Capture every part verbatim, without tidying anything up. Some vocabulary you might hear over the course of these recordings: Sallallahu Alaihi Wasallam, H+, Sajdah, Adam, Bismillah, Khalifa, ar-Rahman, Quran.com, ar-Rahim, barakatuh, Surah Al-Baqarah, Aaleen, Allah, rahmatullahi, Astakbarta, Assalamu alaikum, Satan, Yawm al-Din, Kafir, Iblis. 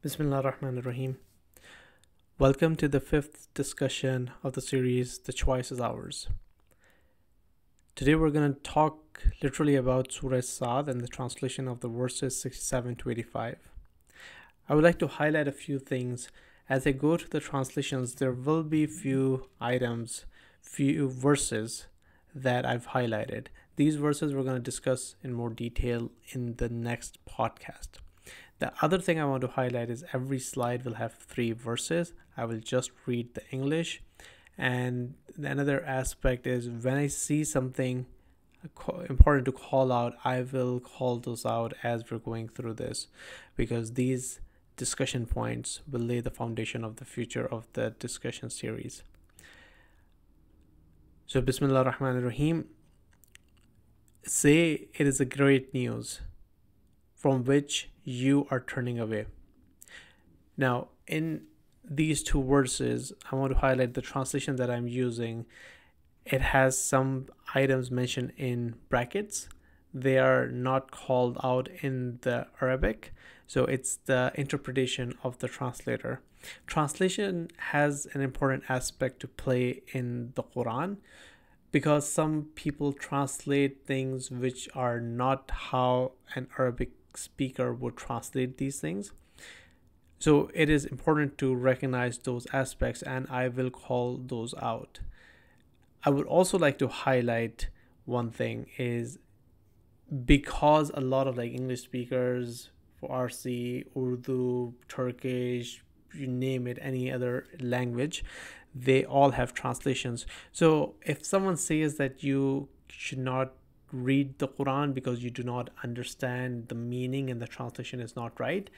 Bismillah ar-Rahman ar-Rahim. Welcome to the fifth discussion of the series, The Choice is Ours. Today we're going to talk literally about Surah Sajdah and the translation of the verses sixty-seven to eighty-five. I would like to highlight a few things. As I go to the translations, there will be few items, few verses that I've highlighted. These verses we're going to discuss in more detail in the next podcast. The other thing I want to highlight is every slide will have three verses. I will just read the English. And another aspect is when I see something important to call out, I will call those out as we're going through this, because these discussion points will lay the foundation of the future of the discussion series. So Bismillah ar-Rahman ar-Rahim. Say it is a great news from which you are turning away. Now, in these two verses, I want to highlight the translation that I'm using. It has some items mentioned in brackets. They are not called out in the Arabic, so it's the interpretation of the translator. Translation has an important aspect to play in the Quran, because some people translate things which are not how an Arabic speaker would translate these things. So it is important to recognize those aspects, and I will call those out. I would also like to highlight one thing is, because a lot of like English speakers for R C, Urdu, Turkish, you name it, any other language, they all have translations. So if someone says that you should not read the Quran because you do not understand the meaning and the translation is not right,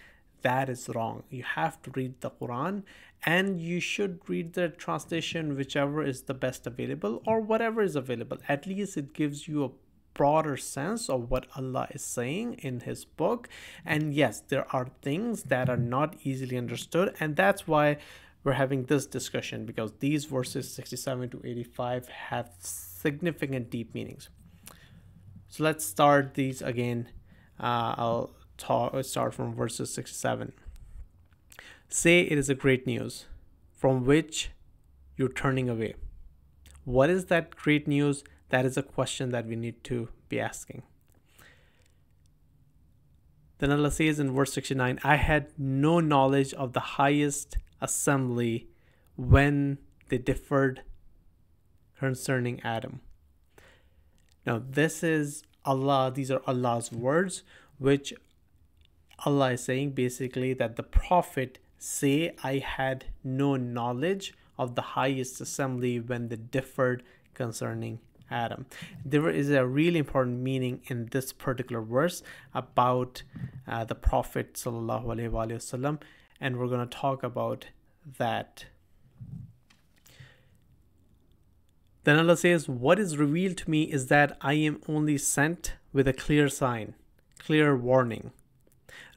that is wrong. You have to read the Quran, and you should read the translation whichever is the best available, or whatever is available. At least it gives you a broader sense of what Allah is saying in his book. And yes, there are things that are not easily understood, and that's why we're having this discussion, because these verses sixty-seven to eighty-five have significant deep meanings. So let's start these again. Uh, I'll talk, start from verses sixty-seven. Say it is a great news from which you're turning away. What is that great news? That is a question that we need to be asking. Then Allah says in verse sixty-nine, I had no knowledge of the highest assembly when they differed concerning Adam. Now this is Allah, these are Allah's words, which Allah is saying basically that the Prophet say, I had no knowledge of the highest assembly when they differed concerning Adam. There is a really important meaning in this particular verse about uh, the Prophet Sallallahu Alaihi Wasallam, and we're going to talk about that. Then Allah says, what is revealed to me is that I am only sent with a clear sign, clear warning.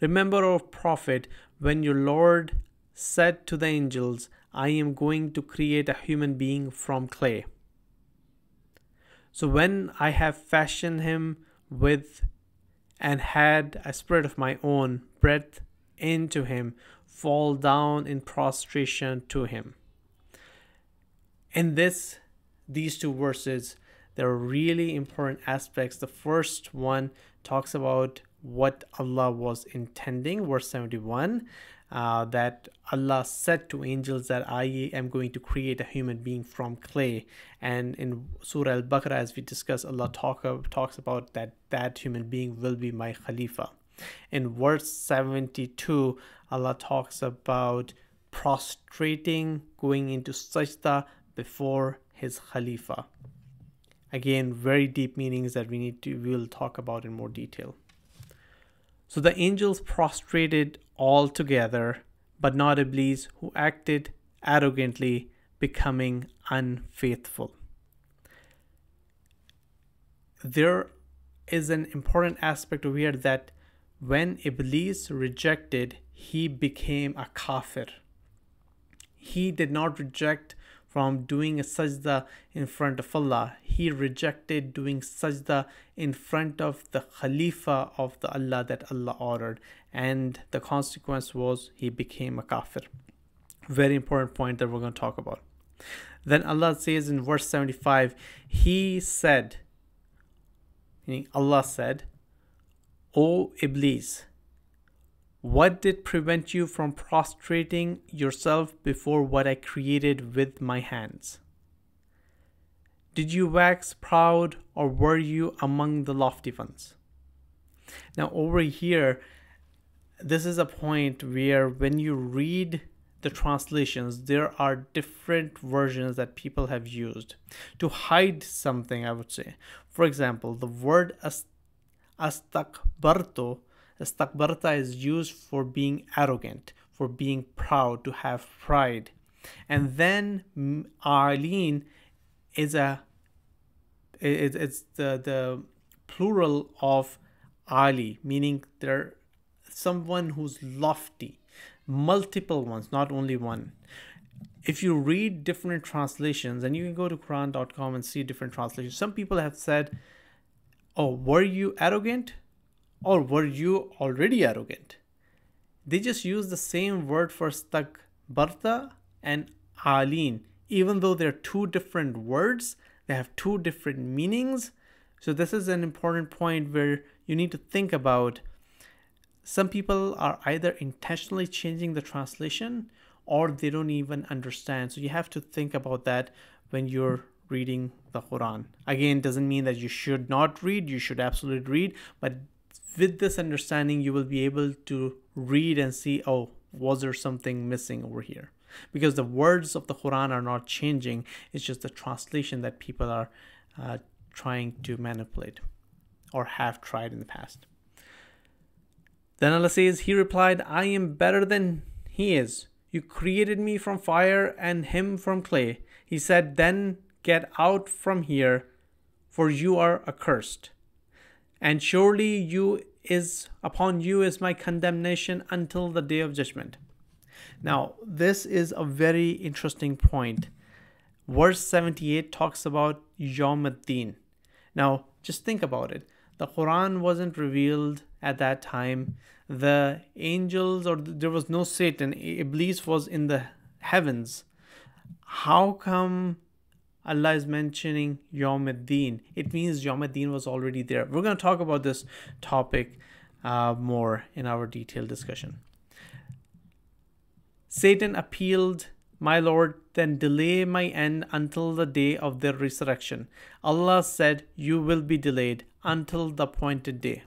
Remember, O Prophet, when your Lord said to the angels, I am going to create a human being from clay. So when I have fashioned him with and had a spirit of my own, breathed into him, fall down in prostration to him. In this, these two verses, there are really important aspects. The first one talks about what Allah was intending, verse seventy-one, uh, that Allah said to angels that I am going to create a human being from clay. And in Surah Al-Baqarah, as we discussed, Allah talk of, talks about that that human being will be my Khalifa. In verse seventy-two, Allah talks about prostrating, going into Sajdah before his Khalifa. Again, very deep meanings that we need to, we will talk about in more detail. So the angels prostrated all together, but not Iblis, who acted arrogantly, becoming unfaithful. There is an important aspect over here that when Iblis rejected, he became a kafir. He did not reject from doing a sajda in front of Allah. He rejected doing sajda in front of the Khalifa of the Allah that Allah ordered. and the consequence was he became a kafir. Very important point that we're going to talk about. Then Allah says in verse seventy-five, he said, meaning Allah said, O Iblis, what did prevent you from prostrating yourself before what I created with my hands? Did you wax proud, or were you among the lofty ones? Now over here, this is a point where when you read the translations, there are different versions that people have used to hide something, I would say. For example, the word Astakbarto, Astakbarta is used for being arrogant, for being proud, to have pride. And then Aaleen is a, it, it's the, the plural of Ali, meaning they're someone who's lofty, multiple ones, not only one. If you read different translations, and you can go to Quran dot com and see different translations, some people have said, oh, were you arrogant, or were you already arrogant? They just use the same word for Astakbarta and Aaleen. Even though they're two different words, they have two different meanings. So this is an important point where you need to think about. Some people are either intentionally changing the translation, or they don't even understand. So you have to think about that when you're reading the Quran. Again, doesn't mean that you should not read. You should absolutely read. But with this understanding, you will be able to read and see, oh, was there something missing over here? Because the words of the Quran are not changing. It's just the translation that people are uh, trying to manipulate, or have tried in the past. Then Allah says, he replied, I am better than he is. You created me from fire and him from clay. He said, then get out from here, for you are accursed. And surely you is upon you is my condemnation until the day of judgment. Now, this is a very interesting point. Verse seventy-eight talks about Yawm al-Din. Now, just think about it. The Quran wasn't revealed at that time. The angels, or there was no Satan. Iblis was in the heavens. How come Allah is mentioning Yawm al-Din? It means Yawm al-Din was already there. We're going to talk about this topic uh, more in our detailed discussion. Satan appealed, my Lord, then delay my end until the day of their resurrection. Allah said, you will be delayed until the appointed day.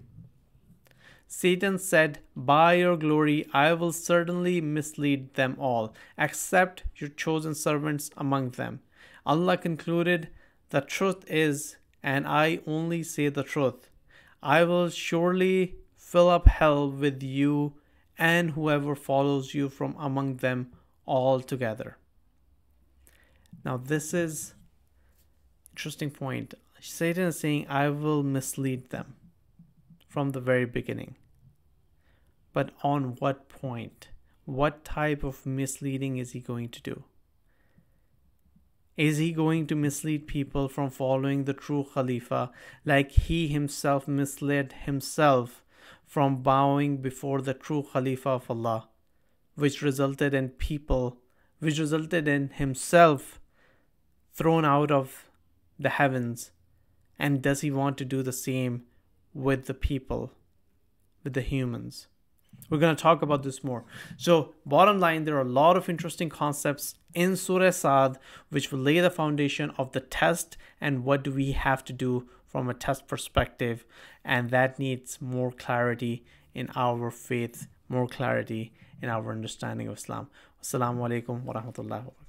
Satan said, by your glory, I will certainly mislead them all, except your chosen servants among them. Allah concluded, the truth is, and I only say the truth. I will surely fill up hell with you and whoever follows you from among them all together. Now, this is interesting point. Satan is saying, I will mislead them from the very beginning. But on what point? What type of misleading is he going to do? Is he going to mislead people from following the true Khalifa, like he himself misled himself from bowing before the true Khalifa of Allah, which resulted in people, which resulted in himself thrown out of the heavens? And does he want to do the same with the people, with the humans? We're going to talk about this more. So bottom line, there are a lot of interesting concepts in Surah Sajdah, which will lay the foundation of the test and what do we have to do from a test perspective. And that needs more clarity in our faith, more clarity in our understanding of Islam. Assalamu alaikum wa rahmatullahi wa barakatuh.